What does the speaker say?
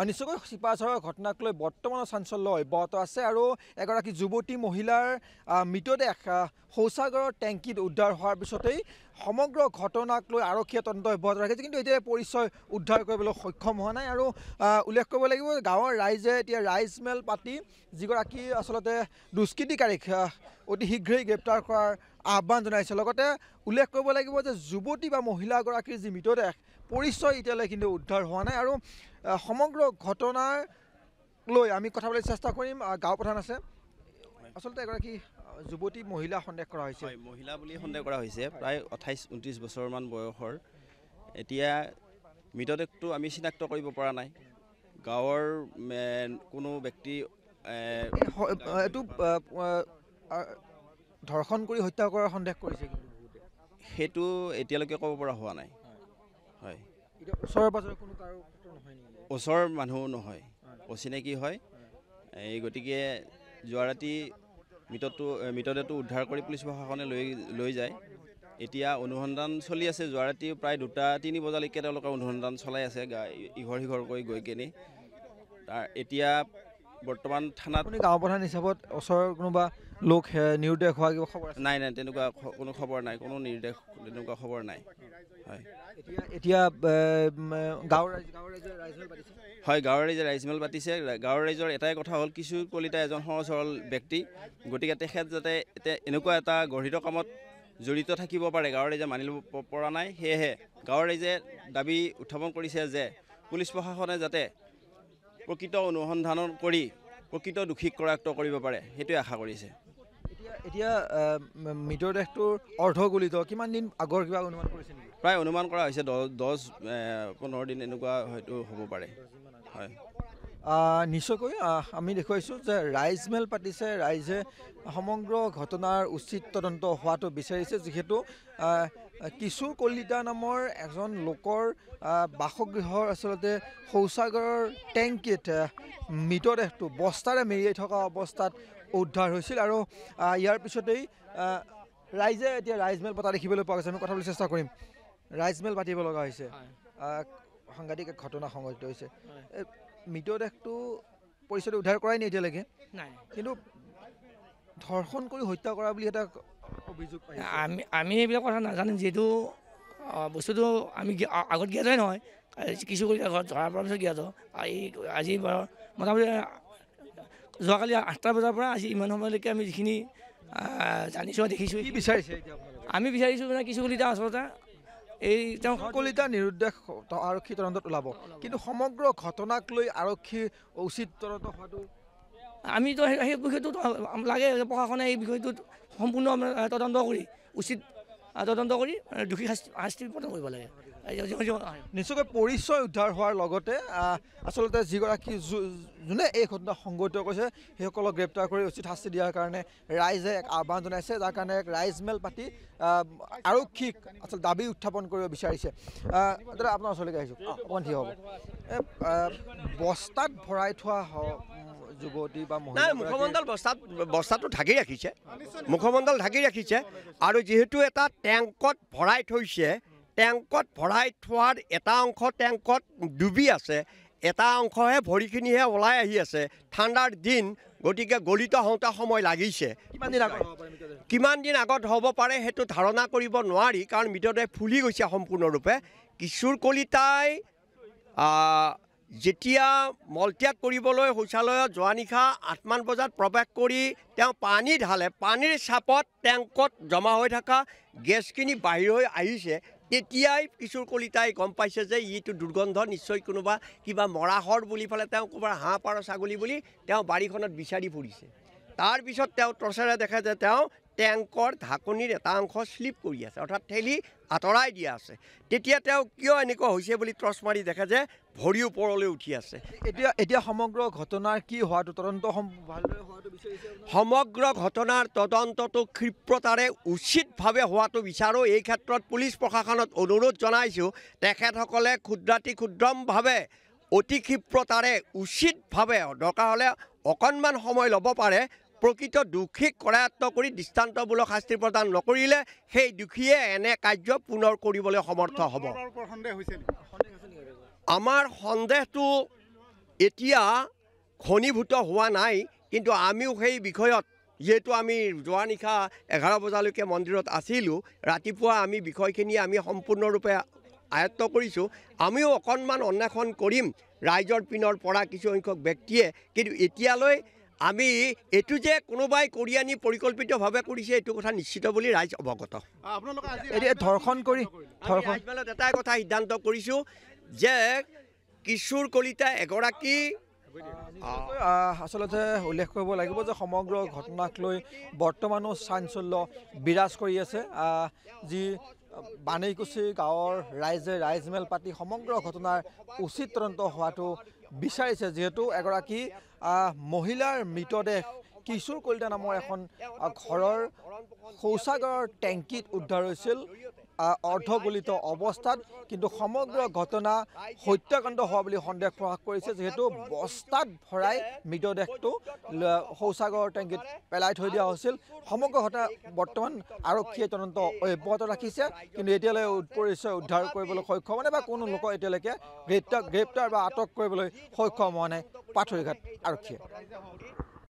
অনিশ্চয় শিপাঝৰৰ ঘটনাক লৈ বৰ্তমান চাঞ্চল্য অব্যাহত আছে আৰু এগৰাকী যুৱতী মহিলাৰ মৃতদেহ শৌচাগাৰৰ টেংকিত উদ্ধাৰ হোৱাৰ পিছতেই সমগ্ৰ ঘটনাক লৈ আৰক্ষীয়ে তদন্ত অব্যাহত ৰাখিছে কিন্তু এতিয়া পৰিচয় উদ্ধাৰ কৰিবলৈ সক্ষম হোৱা নাই আৰু উল্লেখ কৰিব লাগিব গাঁৱৰ ৰাইজে এতিয়া ৰাইজমেল পাতি যিগৰাকী আচলতে দুষ্কৃতিকাৰীক অতি শীঘ্ৰেই গ্ৰেপ্তাৰ কৰাৰ আহ্বান জনাইছে লগতে উল্লেখ কৰিব লাগিব যে যুৱতী বা মহিলাগৰাকীৰ যি মৃতদেহ পৰিচয় এতিয়ালৈ কিন্তু উদ্ধাৰ হোৱা নাই আৰু সমগ্ৰ ঘটনাৰ লৈ আমি কথা বলাৰ চেষ্টা কৰিম গাঁও প্ৰধান আছে আসলে এগৰাকী যুৱতী মহিলা সন্দেহ কৰা হৈছে মহিলা বুলি সন্দেহ কৰা হৈছে প্ৰায় 28-29 বছৰমান বয়সৰ এতিয়া মৃতদেহটো আমি চিনাক্ত কৰিব পৰা নাই গাঁৱৰ কোনো ব্যক্তি এটো ধৰ্ষণ কৰি হত্যা কৰাৰ সন্দেহ কৰিছে হেতু এতিয়ালৈকে ক'ব পৰা হোৱা নাই হয় এটা ওচৰপাজৰ কোনো কাৰো ঘটনা নহয় নেকি ওচৰ মানুহ নহয় অচিনাকি হয় এই গটিকে জৰাতি মিটৰটো উদ্ধাৰ কৰি পুলিচ বিভাগখনে লৈ যায় এতিয়া অনুসন্ধান চলি আছে জৰাতি প্ৰায় 2-3 বজালৈকে তেওঁলোকৰ অনুসন্ধান চলাই আছে ইঘৰ হিঘৰ কৰি গৈ কেনে তাৰ এতিয়া বৰ্তমান থানাত গাঁও প্ৰধান হিচাপত ওচৰ কোনোবা লোক নিৰ্দেশ হোৱা কিবা খবৰ নাই নাই তেনেকুৱা কোনো খবৰ নাই কোনো নিৰ্দেশ তেনেকুৱা খবৰ নাই হয় এতিয়া গাঁৱৰ ৰাইজে ৰাইজমেল পাতিছে গাঁৱৰ ৰাইজৰ এটাই কথা হ'ল কিশোৰ কলিতা এজন সহজ সৰল ব্যক্তি গতিকে তেখেত যাতে এনেকুৱা এটা গঢ়িত কামত জড়িত থাকিব পাৰে গাঁৱৰ ৰাইজে মানি ল'ব পৰা নাই সেয়েহে গাঁৱৰ ৰাইজে দাবী উত্থাপন কৰিছে যে পুলিচ প্ৰশাসনে যাতে প্ৰকৃত অনুসন্ধান কৰি প্ৰকৃত দুখীক কৰাক্ত কৰিব পাৰে হেতু আশা কৰিছে এতিয়া মৃতদেহটোৰ অৰ্ধগলিত কিমান দিন আগৰ কিবা অনুমান কৰিছে নেকি প্ৰায় অনুমান কৰা হৈছে 10-15 দিন এনেকুৱা হয়তো হ'ব পাৰে হয় নিশ্চয়কৈ আমি দেখুৱাইছো যে ৰাইজমেল পাতিছে ৰাইজে সমগ্ৰ ঘটনাৰ উচিত তদন্ত হোৱাটো বিচাৰিছে যিহেতু কিশোৰ কলিতা নামৰ এজন লোকৰ বাসগৃহৰ আচলতে শৌচাগাৰৰ টেংকিত মৃতদেহটো বস্তাৰে মেৰিয়াই থকা অৱস্থাত উদ্ধাৰ হৈছিল আৰু ইয়াৰ পিছতেই ৰাইজে এতিয়া ৰাইজমেল পতা দেখিবলৈ পোৱা গৈছে আমি কথা বলি চেষ্টা কৰিম ৰাইজমেল পাতিব লগা হৈছে সাংঘাতিক ঘটনা সংঘটিত হৈছে মৃতদেহটো পৰিচয় উদ্ধাৰ কৰাই নাই এতিয়ালৈকে নাই কিন্তু ধৰ্ষণ কৰি হত্যা কৰা বুলি এটা অভিযোগ আমি এইবিলাক কথা নাজানো যিহেতু বস্তুটো আমি আগত জ্ঞাতই নহয় কিছু কৰি ঘৰত ধৰা পৰা পিছত জ্ঞাত আজি মোটামুটি যোৱাকালি 8টা বজাৰ পৰা আজি ইমান সময়লৈকে আমি যিখিনি জানিছোঁ দেখিছোঁ বিচাৰিছে আমি বিচাৰিছোঁ মানে কিছু কলিতা আচলতে এই তেওঁ কলিতা নিৰুদ্দেশ আৰক্ষী তদন্তত ওলাব কিন্তু সমগ্ৰ ঘটনাক লৈ আৰক্ষী উচিত তদন্ত হোৱাটো আমিতো সেই বিষয়টোত লাগে প্ৰশাসনে এই বিষয়টোত সম্পূৰ্ণ তদন্ত কৰি উচিত তদন্ত কৰি দোষী শাস্তি প্ৰদান কৰিব লাগে নিশ্চয়কৈ পৰিচয় উদ্ধাৰ হোৱাৰ লগতে আচলতে যিগৰাকী যোনে এই ঘটনা সংঘটিত কৰিছে সেইসকলক গ্ৰেপ্তাৰ কৰি উচিত শাস্তি দিয়াৰ কাৰণে ৰাইজে এক আহ্বান জনাইছে যাৰ কাৰণে এক ৰাইজমেল পাতি আৰক্ষীক আচলতে দাবী উত্থাপন কৰিব বিচাৰিছে দাদা আপোনাৰ ওচৰলৈকে আহিছোঁ অকণমান থিয় হ'ব বস্তাত ভৰাই থোৱা যুৱতী বা নাই মুখমণ্ডল বস্তাটো ঢাকি ৰাখিছে মুখমণ্ডল ঢাকি ৰাখিছে আৰু যিহেতু এটা টেংকত ভৰাই থৈছে টেংকত ভৰাই থোৱাৰ এটা অংশ টেংকত ডুবি আছে এটা অংশহে ভৰিখিনিহে ওলাই আহি আছে ঠাণ্ডাৰ দিন গতিকে গলিত হওঁতে সময় লাগিছে কিমান দিন আগত হ'ব পাৰে সেইটো ধাৰণা কৰিব নোৱাৰি কাৰণ মৃতদেহ ফুলি গৈছে সম্পূৰ্ণৰূপে কিশোৰ কলিতাই যেতিয়া মলত্যাগ কৰিবলৈ শৌচালয়ত যোৱা নিশা 8মান বজাত প্ৰৱেশ কৰি তেওঁ পানী ঢালে পানীৰ চাপত টেংকত জমা হৈ থকা গেছখিনি বাহিৰ হৈ আহিছে তেতিয়াই কিশোৰ কলিতাই গম পাইছে যে ইটো দুৰ্গন্ধ নিশ্চয় কোনোবা কিবা মৰাহৰ বুলি পেলাই তেওঁ ক'ৰবাৰ হাঁহ পাৰ ছাগলী বুলি তেওঁ বাৰীখনত বিচাৰি ফুৰিছে তাৰপিছত তেওঁ টৰ্চেৰে দেখা যায় তেওঁ টেংকৰ ঢাকনিৰ এটা অংশ শ্লিপ কৰি আছে অৰ্থাৎ ঠেলি আঁতৰাই দিয়া আছে তেতিয়া তেওঁ কিয় এনেকুৱা হৈছে বুলি টৰ্চ মাৰি দেখা যায় ভৰি ওপৰলৈ উঠি আছে এতিয়া সমগ্ৰ ঘটনাৰ কি হোৱাটো তদন্ত ভালদৰে হোৱাটো বিচাৰিছে সমগ্ৰ ঘটনাৰ তদন্তটো ক্ষীপ্ৰতাৰে উচিতভাৱে হোৱাটো বিচাৰোঁ এই ক্ষেত্ৰত পুলিচ প্ৰশাসনত অনুৰোধ জনাইছোঁ তেখেতসকলে ক্ষুদ্ৰাতি ক্ষুদ্ৰমভাৱে অতি ক্ষীপ্ৰতাৰে উচিতভাৱে দৰকাৰ হ'লে অকণমান সময় ল'ব পাৰে প্ৰকৃত দুখীক কৰায়ত্ব কৰি দৃষ্টান্তমূলক শাস্তি প্ৰদান নকৰিলে সেই দুখীয়ে এনে কাৰ্য পুনৰ কৰিবলৈ সমৰ্থ হ'ব আমাৰ সন্দেহটো এতিয়া খনিভূত হোৱা নাই কিন্তু আমিও সেই বিষয়ত যেহেতু আমি যোৱা নিশা 11 বজালৈকে মন্দিৰত আছিলো ৰাতিপুৱা আমি বিষয়খিনি আমি সম্পূৰ্ণৰূপে আয়ত্ত কৰিছো আমিও অকণমান অন্বেষণ কৰিম ৰাইজৰ পিনৰ পৰা কিছু সংখ্যক ব্যক্তিয়ে কিন্তু এতিয়ালৈ আমি এটু যে কোনোবাই কোৰিয়ানি পৰিকল্পিতভাবে কৰিছে এটু কথা নিশ্চিত বুলি ৰাইজ অবগত আপোনালোক আজি ধৰ্ষণ কৰি ধৰ্ষণত এটা কথা সিদ্ধান্ত কৰিছো যে কিশোৰ কলিতা এগৰাকী আসলতে উল্লেখ কৰিব লাগিব যে সমগ্ৰ ঘটনাক লৈ বৰ্তমানো চাঞ্চল্য বিৰাজ কৰি আছে যি বানেইকুছি গাঁৱৰ ৰাইজে ৰাইজমেল পাতি সমগ্ৰ ঘটনাৰ উচিত তদন্ত হোৱাটো বিচাৰিছে যেহেতু এগৰাকী মহিলাৰ মৃতদেহ কিশোৰ কলিতা নামৰ এখন ঘৰৰ শৌচাগাৰৰ টেংকিত উদ্ধাৰ হৈছিল অর্ধগলিত অবস্থাত কিন্তু সমগ্র ঘটনা হত্যাকাণ্ড হওয়া বলে সন্দেহ প্রকাশ করেছে যেহেতু বস্তাত ভরাই মৃতদেহটো শৌচাগর টেঙ্গিত পেলাই থৈ দিয়া হয়েছিল সমগ্র ঘটনা বর্তমান আরক্ষী তদন্ত অব্যাহত রাখিছে কিন্তু এতিয়ালৈ পুলিশে উদ্ধার কৰিবলৈ সক্ষম নাই বা কোনো লোক এতিয়ালৈকে গ্ৰেপ্তাৰ বা আটক কৰিবলৈ সক্ষম হোৱা নাই পাথৰিঘাট আৰক্ষী।